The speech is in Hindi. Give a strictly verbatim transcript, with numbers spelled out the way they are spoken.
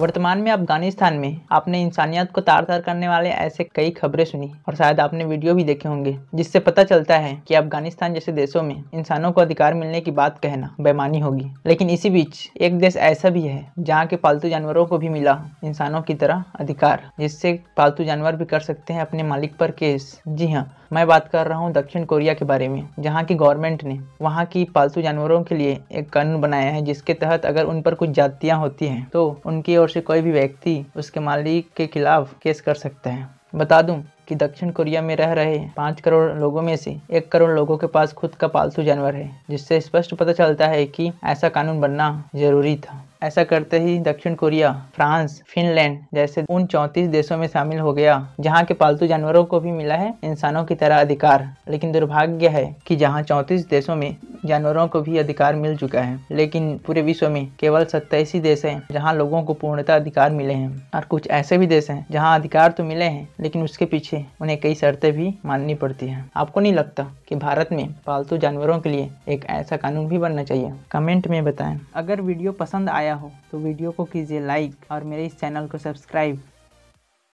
वर्तमान में अफगानिस्तान में आपने इंसानियत को तार तार करने वाले ऐसे कई खबरें सुनी और शायद आपने वीडियो भी देखे होंगे, जिससे पता चलता है कि अफगानिस्तान जैसे देशों में इंसानों को अधिकार मिलने की बात कहना बेमानी होगी। लेकिन इसी बीच एक देश ऐसा भी है जहाँ के पालतू जानवरों को भी मिला इंसानों की तरह अधिकार, जिससे पालतू जानवर भी कर सकते हैं अपने मालिक पर केस। जी हाँ, मैं बात कर रहा हूँ दक्षिण कोरिया के बारे में, जहाँ की गवर्नमेंट ने वहाँ की पालतू जानवरों के लिए एक कानून बनाया है, जिसके तहत अगर उन पर कुछ ज्यादतियाँ होती हैं तो उनकी से कोई भी व्यक्ति उसके मालिक के खिलाफ केस कर सकता है। बता दूं कि दक्षिण कोरिया में रह रहे पाँच करोड़ लोगों में से एक करोड़ लोगों के पास खुद का पालतू जानवर है, जिससे स्पष्ट पता चलता है कि ऐसा कानून बनना जरूरी था। ऐसा करते ही दक्षिण कोरिया, फ्रांस, फिनलैंड जैसे उन चौंतीस देशों में शामिल हो गया जहां के पालतू जानवरों को भी मिला है इंसानों की तरह अधिकार। लेकिन दुर्भाग्य है कि जहां चौंतीस देशों में जानवरों को भी अधिकार मिल चुका है, लेकिन पूरे विश्व में केवल सत्ताईस ही देश हैं जहाँ लोगों को पूर्णतः अधिकार मिले हैं। और कुछ ऐसे भी देश हैं जहाँ अधिकार तो मिले हैं, लेकिन उसके पीछे उन्हें कई शर्तें भी माननी पड़ती हैं। आपको नहीं लगता कि भारत में पालतू जानवरों के लिए एक ऐसा कानून भी बनना चाहिए? कमेंट में बताएं। अगर वीडियो पसंद आया हो तो वीडियो को कीजिए लाइक और मेरे इस चैनल को सब्सक्राइब।